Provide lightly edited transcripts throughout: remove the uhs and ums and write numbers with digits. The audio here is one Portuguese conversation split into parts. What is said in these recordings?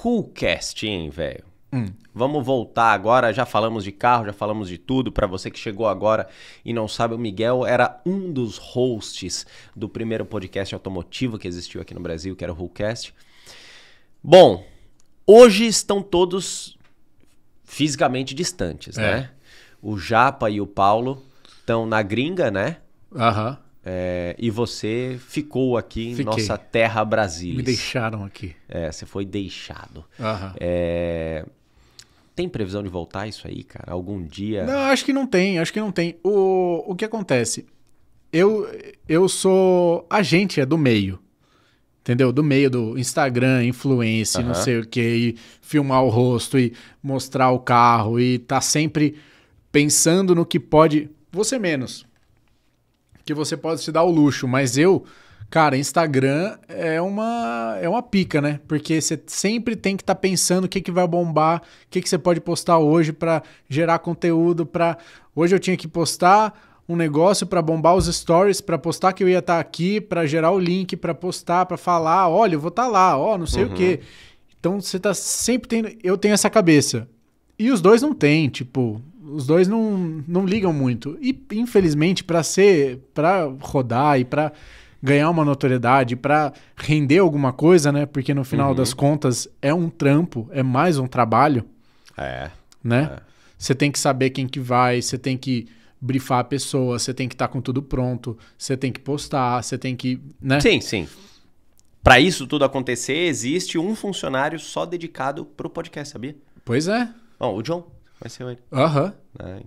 CoolCast, hein, velho? Vamos voltar agora, já falamos de carro, já falamos de tudo. Para você que chegou agora e não sabe, o Miguel era um dos hosts do primeiro podcast automotivo que existiu aqui no Brasil, que era o WhoCast. Bom, hoje estão todos fisicamente distantes, né? O Japa e o Paulo estão na gringa, né? Aham. E você ficou aqui. Fiquei. Em nossa terra Brasília. Me deixaram aqui. É, você foi deixado. Aham. Tem previsão de voltar isso aí, cara? Algum dia? Não, acho que não tem, acho que não tem. O que acontece? Eu sou... A gente é do meio, entendeu? Do meio do Instagram, influencer, não sei o quê, e filmar o rosto e mostrar o carro e tá sempre pensando no que pode... Você menos, que você pode se dar o luxo, mas eu... Cara, Instagram é uma pica, né? Porque você sempre tem que estar pensando o que, que vai bombar, o que, que você pode postar hoje para gerar conteúdo. Hoje eu tinha que postar um negócio para bombar os stories, para postar que eu ia estar aqui, para gerar o link, para postar, para falar, olha, eu vou estar lá, ó, não sei o quê. Então você tá sempre tendo... Eu tenho essa cabeça. E os dois não têm, tipo... Os dois não ligam muito. E infelizmente, para rodar e para... ganhar uma notoriedade, para render alguma coisa, né? Porque no final das contas é um trampo, é mais um trabalho. É. Né? Você tem que saber quem que vai, você tem que brifar a pessoa, você tem que estar com tudo pronto, você tem que postar, você tem que... Né? Sim, sim. Para isso tudo acontecer, existe um funcionário só dedicado pro podcast, sabia? Pois é. Bom, o John vai ser ele. Aham.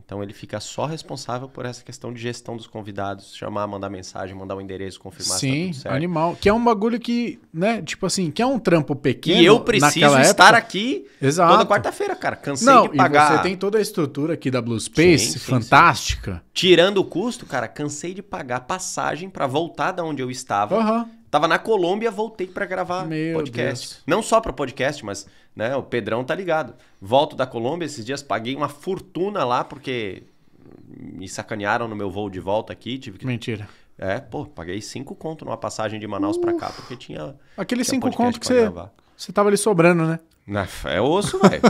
Então ele fica só responsável por essa questão de gestão dos convidados, chamar, mandar mensagem, mandar o endereço, confirmar se tá tudo certo. Animal. Que é um bagulho que, né, tipo assim, que é um trampo pequeno. E eu preciso estar aqui toda quarta-feira, cara. Cansei de pagar. E você tem toda a estrutura aqui da Blue Space, fantástica. Sim. Tirando o custo, cara, cansei de pagar passagem para voltar da onde eu estava. Tava na Colômbia, voltei para gravar podcast. Deus. Não só para podcast, mas, né, o Pedrão tá ligado. Volto da Colômbia, esses dias paguei uma fortuna lá porque me sacanearam no meu voo de volta aqui, tive que... Mentira. É, pô, paguei 5 conto numa passagem de Manaus para cá, porque tinha aqueles 5 conto que você tava ali sobrando, né? É osso, velho.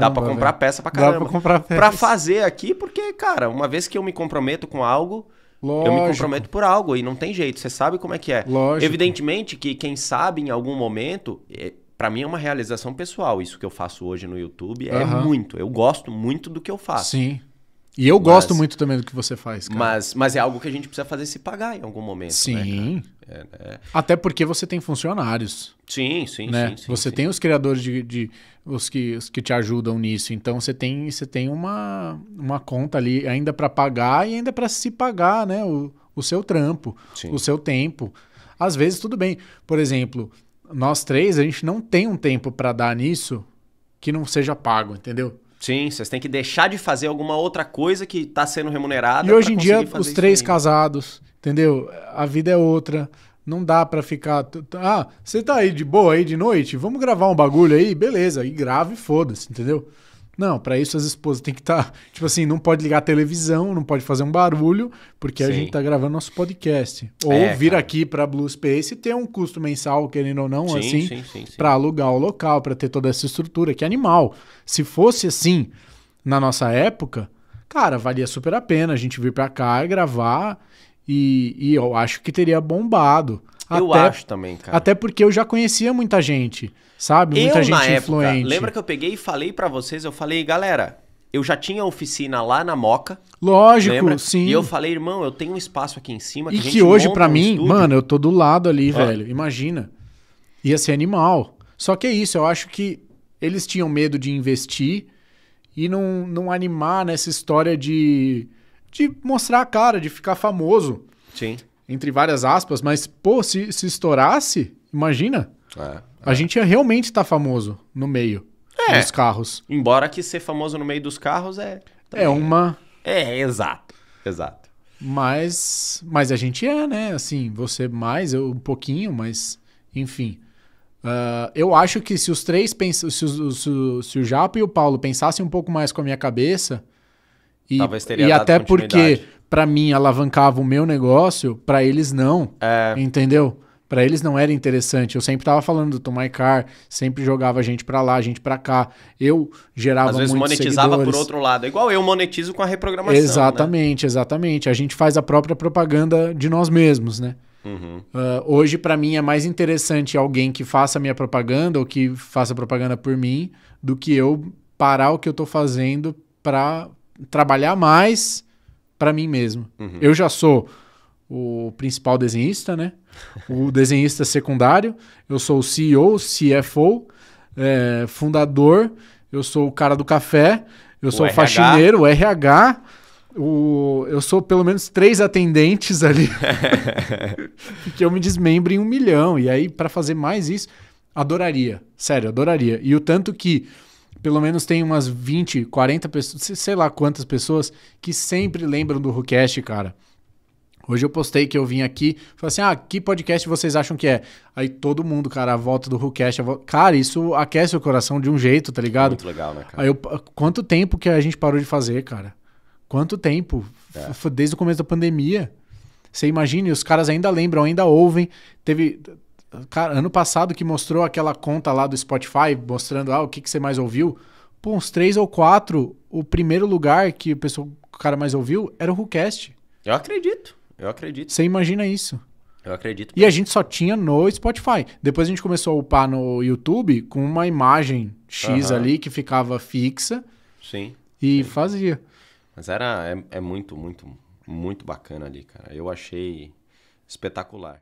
Dá pra comprar peça pra caramba. Dá pra comprar peça. Pra fazer aqui, porque, cara, uma vez que eu me comprometo com algo... Lógico. Eu me comprometo por algo e não tem jeito. Você sabe como é que é. Lógico. Evidentemente que quem sabe em algum momento... Pra mim é uma realização pessoal. Isso que eu faço hoje no YouTube é muito. Eu gosto muito do que eu faço. Sim. E eu gosto muito também do que você faz, cara. Mas é algo que a gente precisa fazer se pagar em algum momento. Sim. Né, até porque você tem funcionários. Sim. Né? Sim, você tem os criadores os que te ajudam nisso. Então você tem uma conta ali ainda para pagar e ainda para se pagar, né? O seu trampo, o seu tempo. Às vezes tudo bem. Por exemplo, nós três, a gente não tem um tempo para dar nisso que não seja pago, entendeu? Sim, vocês têm que deixar de fazer alguma outra coisa que está sendo remunerada. E hoje em dia, os três casados, entendeu? A vida é outra. Não dá para ficar... Ah, você tá aí de boa aí de noite? Vamos gravar um bagulho aí? Beleza. E grava e foda-se, entendeu? Não, para isso as esposas têm que estar... Tipo assim, não pode ligar a televisão, não pode fazer um barulho, porque a gente tá gravando nosso podcast. Ou vir aqui para Blue Space e ter um custo mensal, querendo ou não, para alugar o local, para ter toda essa estrutura, que é animal. Se fosse assim na nossa época, cara, valia super a pena a gente vir para cá e gravar e eu acho que teria bombado. Eu acho também, cara. Até porque eu já conhecia muita gente, sabe? Muita gente influente. Lembra que eu peguei e falei pra vocês, eu falei, galera, eu já tinha oficina lá na Moca. Lógico, lembra? Sim. E eu falei, irmão, eu tenho um espaço aqui em cima. E que hoje pra mim, mano, eu tô do lado ali, velho. Imagina. Ia ser animal. Só que é isso, eu acho que eles tinham medo de investir e não animar nessa história de mostrar a cara, de ficar famoso. Sim. Entre várias aspas, mas, pô, se estourasse, imagina. A gente ia realmente estar famoso no meio dos carros. Embora que ser famoso no meio dos carros é uma... Exato. Mas a gente né? Assim, você mais, eu um pouquinho, mas... Enfim. Eu acho que se os três... Se o Japo e o Paulo pensassem um pouco mais com a minha cabeça... Talvez teria dado até porque... Pra mim, alavancava o meu negócio, pra eles não, entendeu? Para eles não era interessante. Eu sempre tava falando do Tomai Carr, sempre jogava gente para lá, gente para cá. Eu gerava muitos seguidores. Às vezes monetizava por outro lado. Igual eu monetizo com a reprogramação. Exatamente, né? Exatamente. A gente faz a própria propaganda de nós mesmos, né? Uhum. Hoje, para mim, é mais interessante alguém que faça a minha propaganda ou que faça propaganda por mim do que eu parar o que eu tô fazendo para trabalhar mais para mim mesmo. Uhum. Eu já sou o principal desenhista, né? O desenhista secundário. Eu sou o CEO, CFO, fundador. Eu sou o cara do café. Eu sou o faxineiro, o RH. Eu sou pelo menos 3 atendentes ali. Que eu me desmembro em 1 milhão. E aí, para fazer mais isso, adoraria. Sério, adoraria. E o tanto que pelo menos tem umas 20, 40 pessoas, sei lá quantas pessoas, que sempre lembram do WhoCast, cara. Hoje eu postei que eu vim aqui, falei assim, ah, que podcast vocês acham que é? Aí todo mundo, cara, a volta do WhoCast, cara, isso aquece o coração de um jeito, tá ligado? Muito legal, né, cara? Aí eu, quanto tempo que a gente parou de fazer, cara? Quanto tempo? É. Desde o começo da pandemia. Você imagina, e os caras ainda lembram, ainda ouvem. Teve, cara, ano passado que mostrou aquela conta lá do Spotify, mostrando ah, o que você mais ouviu. Pô, uns 3 ou 4, o primeiro lugar que o cara mais ouviu era o WhoCast. Eu acredito. Eu acredito. Você imagina isso? Eu acredito. E a gente só tinha no Spotify. Depois a gente começou a upar no YouTube com uma imagem X ali que ficava fixa. Sim. E fazia. Mas era muito, muito, muito bacana ali, cara. Eu achei espetacular.